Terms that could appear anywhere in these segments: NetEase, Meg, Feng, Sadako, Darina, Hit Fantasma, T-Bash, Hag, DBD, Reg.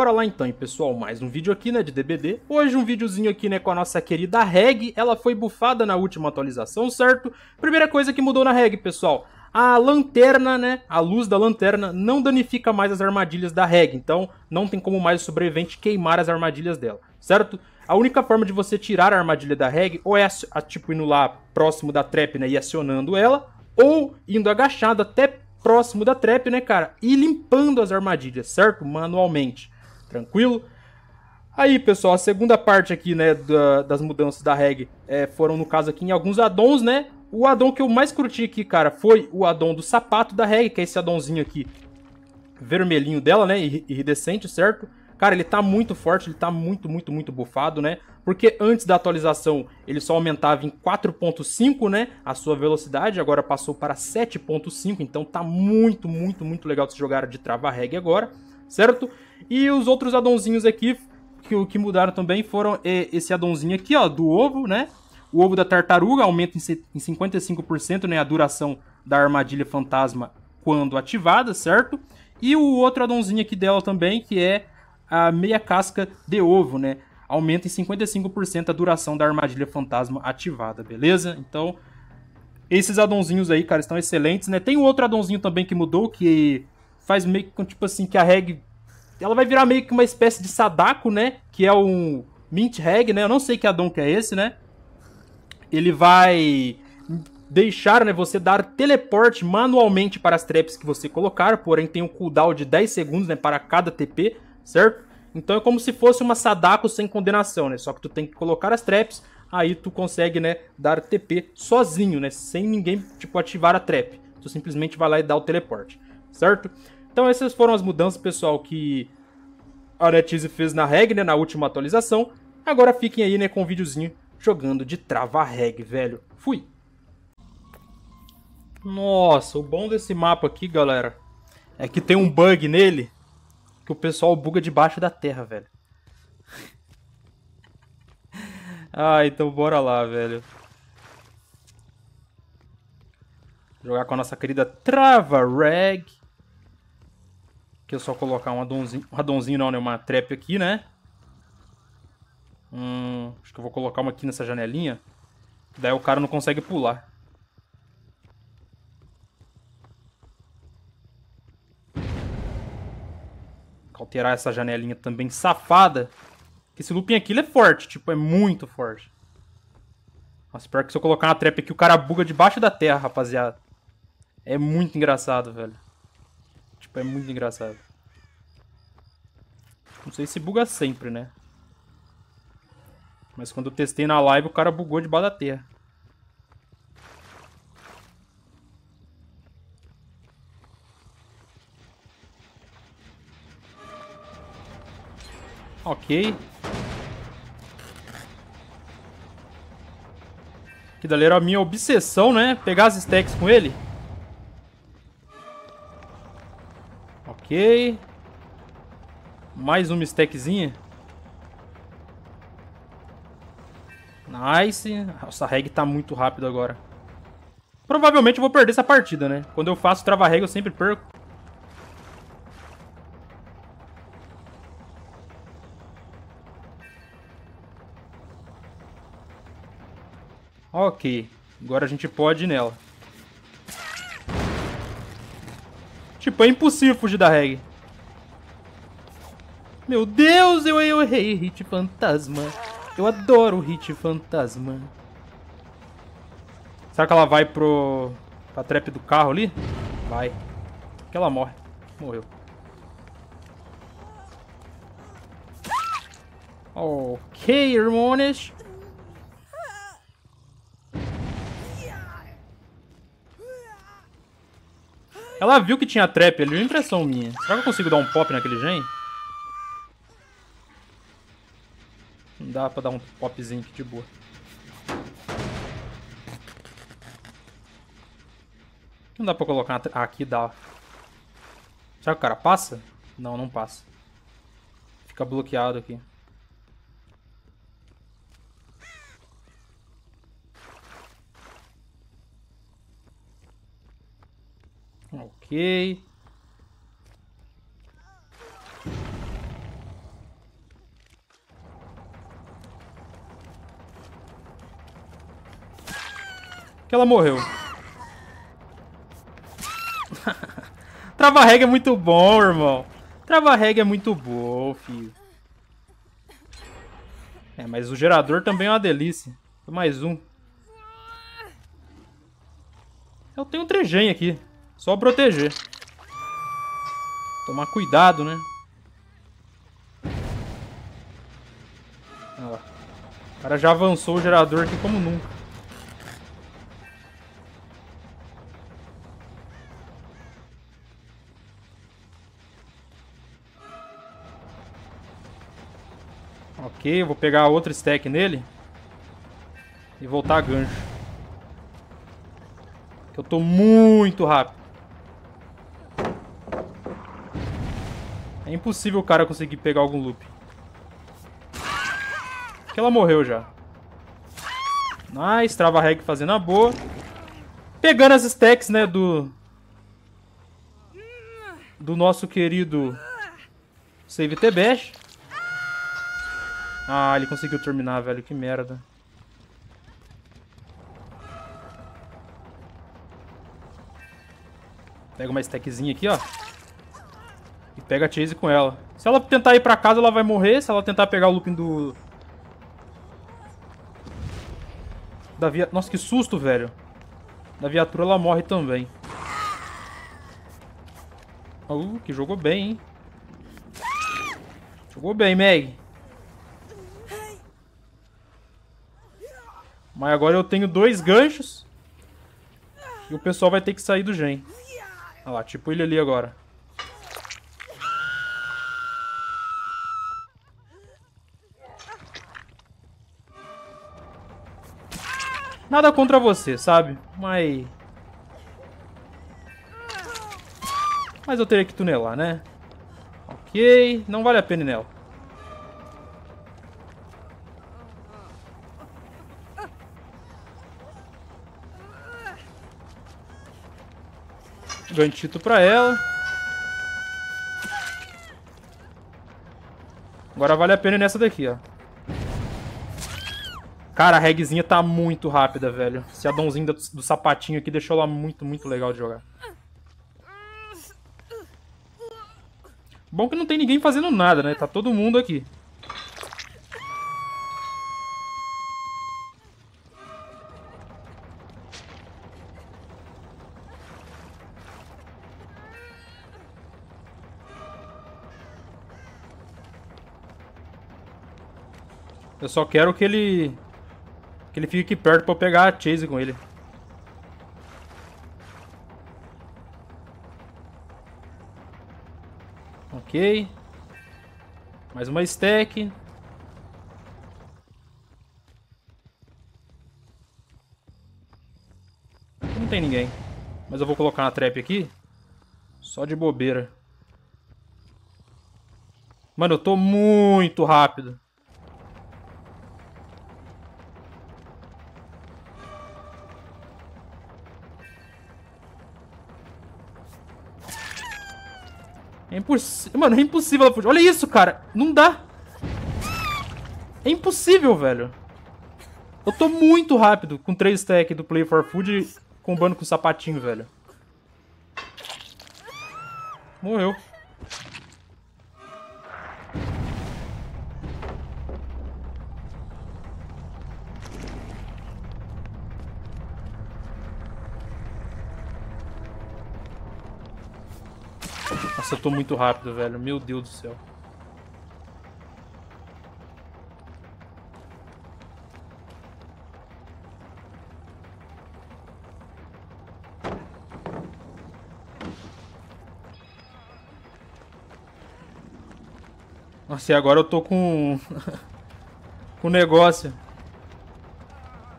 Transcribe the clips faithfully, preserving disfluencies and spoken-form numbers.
Bora lá então, pessoal, mais um vídeo aqui, né, de D B D. Hoje um videozinho aqui, né, com a nossa querida Reg. Ela foi bufada na última atualização, certo? Primeira coisa que mudou na Reg, pessoal, a lanterna, né, a luz da lanterna não danifica mais as armadilhas da Reg. Então não tem como mais o sobrevivente queimar as armadilhas dela, certo? A única forma de você tirar a armadilha da Reg ou é, a, tipo, indo lá próximo da trap, né, e acionando ela, ou indo agachado até próximo da trap, né, cara, e limpando as armadilhas, certo? Manualmente, tranquilo? Aí, pessoal, a segunda parte aqui, né, da, das mudanças da Reg é, foram, no caso aqui, em alguns addons, né? O addon que eu mais curti aqui, cara, foi o addon do sapato da Reg, que é esse addonzinho aqui, vermelhinho dela, né, iridescente, certo? Cara, ele tá muito forte, ele tá muito, muito, muito bufado, né? Porque antes da atualização ele só aumentava em quatro ponto cinco, né, a sua velocidade, agora passou para sete ponto cinco, então tá muito, muito, muito legal de se jogar de trava Reg agora, certo? E os outros addonzinhos aqui que, que mudaram também foram esse addonzinho aqui, ó, do ovo, né? O ovo da tartaruga aumenta em cinquenta e cinco por cento, né, a duração da armadilha fantasma quando ativada, certo? E o outro addonzinho aqui dela também, que é a meia casca de ovo, né? Aumenta em cinquenta e cinco por cento a duração da armadilha fantasma ativada, beleza? Então, esses addonzinhos aí, cara, estão excelentes, né? Tem um outro addonzinho também que mudou, que faz meio que, tipo assim, que a Reg... ela vai virar meio que uma espécie de Sadako, né? Que é um Mint Reg, né? Eu não sei que addon que é esse, né? Ele vai deixar, né, você dar teleporte manualmente para as traps que você colocar, porém tem um cooldown de dez segundos, né, para cada T P, certo? Então é como se fosse uma Sadako sem condenação, né? Só que tu tem que colocar as traps, aí tu consegue, né, dar T P sozinho, né? Sem ninguém, tipo, ativar a trap. Tu simplesmente vai lá e dá o teleporte, certo? Então essas foram as mudanças, pessoal, que a NetEase fez na Reg, né, na última atualização. Agora fiquem aí, né, com o videozinho jogando de trava Reg, velho. Fui! Nossa, o bom desse mapa aqui, galera, é que tem um bug nele... que o pessoal buga debaixo da terra, velho. Ah, então bora lá, velho. Jogar com a nossa querida trava Reg. Que eu só colocar um addonzinho, um addonzinho não, né? Uma trap aqui, né? Hum, acho que eu vou colocar uma aqui nessa janelinha. Daí o cara não consegue pular. Alterar essa janelinha também safada. Esse looping aqui, ele é forte. Tipo, é muito forte. Nossa, pior que se eu colocar uma trap aqui, o cara buga debaixo da terra, rapaziada. É muito engraçado, velho. Tipo, é muito engraçado. Não sei se buga sempre, né? Mas quando eu testei na live, o cara bugou debaixo da terra. Ok. Que galera, a minha obsessão, né? Pegar as stacks com ele. Ok. Mais uma stackzinha. Nice. Nossa, a Reg tá muito rápido agora. Provavelmente eu vou perder essa partida, né? Quando eu faço trava Reg eu sempre perco. Ok, agora a gente pode ir nela. Tipo, é impossível fugir da Reg. Meu Deus, eu, eu errei Hit Fantasma. Eu adoro Hit Fantasma. Será que ela vai pro... pra trap do carro ali? Vai. Porque ela morre. Morreu. Ok, irmãos. Ela viu que tinha trap ali, impressão minha. Será que eu consigo dar um pop naquele gen? Não dá pra dar um popzinho aqui de boa. Não dá pra colocar na... Ah, aqui dá. Será que o cara passa? Não, não passa. Fica bloqueado aqui. Ok. que ela morreu. Trava-reg é muito bom, irmão. Trava-reg é muito bom, filho. É, mas o gerador também é uma delícia. Mais um. Eu tenho um trejém aqui. Só proteger. Tomar cuidado, né? Ó, o cara já avançou o gerador aqui como nunca. Ok, eu vou pegar outro stack nele e voltar a gancho. Eu tô muito rápido. É impossível o cara conseguir pegar algum loop. Porque ela morreu já. Nice, trava-reg fazendo a boa. Pegando as stacks, né, do... do nosso querido Save T-Bash. Ah, ele conseguiu terminar, velho. Que merda. Pega uma stackzinha aqui, ó. E pega a Chase com ela. Se ela tentar ir pra casa, ela vai morrer. Se ela tentar pegar o looping do... da via... Nossa, que susto, velho. Da viatura, ela morre também. Uh, que jogou bem, hein? Jogou bem, Meg. Mas agora eu tenho dois ganchos. E o pessoal vai ter que sair do gen. Olha lá, tipo ele ali agora. Nada contra você, sabe? Mas... Mas eu teria que tunelar, né? Ok, não vale a pena, Nel. Ganchito pra ela. Agora vale a pena nessa daqui, ó. Cara, a regzinha tá muito rápida, velho. Esse adãozinho do, do sapatinho aqui deixou ela muito, muito legal de jogar. Bom que não tem ninguém fazendo nada, né? Tá todo mundo aqui. Eu só quero que ele... que ele fique aqui perto pra eu pegar a Chase com ele. Ok. Mais uma stack. Não tem ninguém. Mas eu vou colocar na trap aqui. Só de bobeira. Mano, eu tô muito rápido. É impossível. Mano, é impossível ela fugir. Olha isso, cara. Não dá. É impossível, velho. Eu tô muito rápido com três stacks do Play for Food combando com o sapatinho, velho. Morreu. Nossa, eu tô muito rápido, velho. Meu Deus do céu. Nossa, e agora eu tô com... com negócio.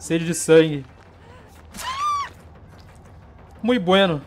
Sede de sangue. Muito bueno.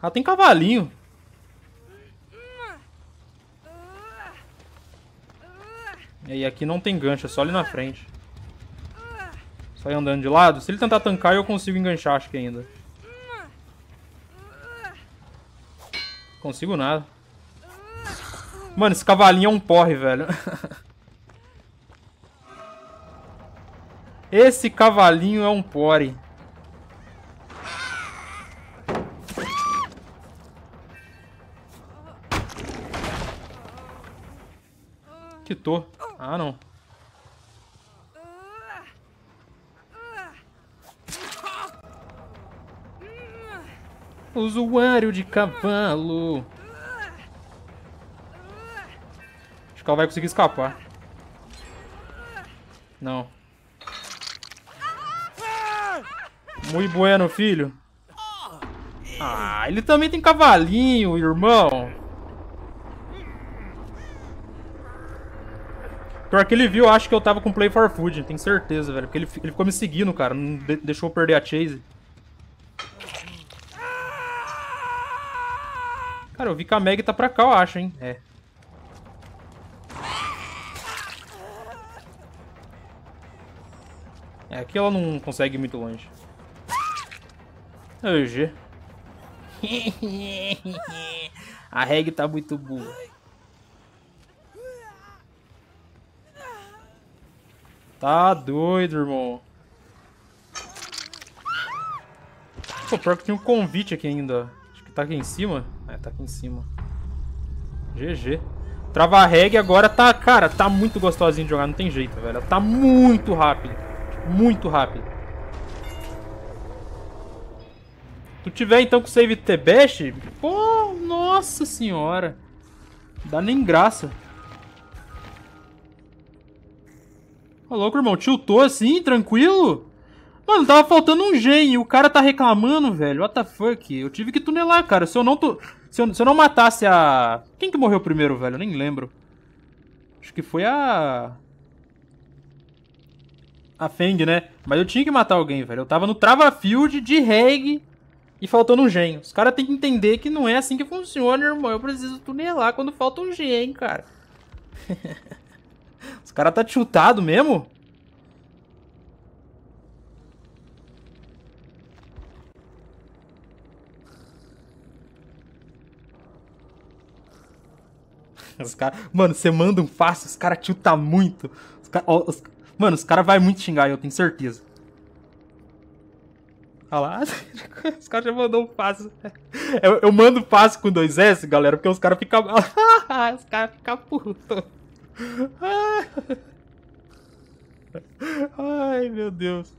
Ah, tem cavalinho. E aqui não tem gancho, é só ali na frente. Só ir andando de lado. Se ele tentar tancar, eu consigo enganchar, acho que ainda. Consigo nada. Mano, esse cavalinho é um porre, velho. Esse cavalinho é um porre. Quitou. Ah, não. Usuário de cavalo. Acho que ela vai conseguir escapar. Não. Muito bueno, filho. Ah, ele também tem cavalinho, irmão. Pior que ele viu, acho que eu tava com Play for Food, tenho certeza, velho. Porque ele, ele ficou me seguindo, cara. Não de deixou eu perder a chase. Cara, eu vi que a Meg tá pra cá, eu acho, hein. É. É, aqui ela não consegue ir muito longe. G. A Reg tá muito burra. Tá doido, irmão. Pô, pior que tem um convite aqui ainda. Acho que tá aqui em cima. É, tá aqui em cima. G G. Trava a Reg agora tá... Cara, tá muito gostosinho de jogar. Não tem jeito, velho. Tá muito rápido. Muito rápido. Tu tiver então com o save T-Bash? Pô, nossa senhora. Não dá nem graça. Ô, louco, irmão. Tiltou assim, tranquilo? Mano, tava faltando um gen e o cara tá reclamando, velho. What the fuck? Eu tive que tunelar, cara. Se eu não, tu... se eu, se eu não matasse a... Quem que morreu primeiro, velho? Eu nem lembro. Acho que foi a... A Feng, né? Mas eu tinha que matar alguém, velho. Eu tava no Trava Field de Reg e faltando um gen. Os caras têm que entender que não é assim que funciona, irmão. Eu preciso tunelar quando falta um gen, cara. Os caras tá chutado mesmo? Os cara... Mano, você manda um fácil, os caras tiltam muito. Os cara... os... Mano, os caras vão muito xingar, eu tenho certeza. Olha lá, os caras já mandou um fácil. Eu, eu mando fácil com dois S, galera, porque os caras ficam... os caras ficam putos. Ai, meu Deus.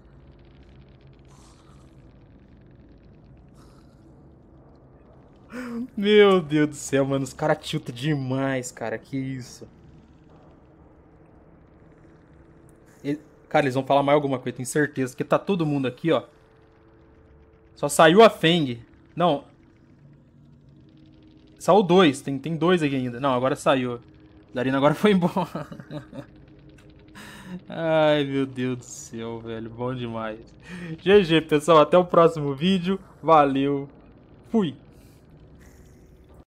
Meu Deus do céu, mano. Os caras tiltam demais, cara. Que isso. Ele... Cara, eles vão falar mais alguma coisa, tenho certeza. Porque tá todo mundo aqui, ó. Só saiu a Feng. Não. Saiu dois. Tem, tem dois aqui ainda. Não, agora saiu. Darina agora foi embora. Ai, meu Deus do céu, velho. Bom demais. G G, pessoal. Até o próximo vídeo. Valeu. Fui.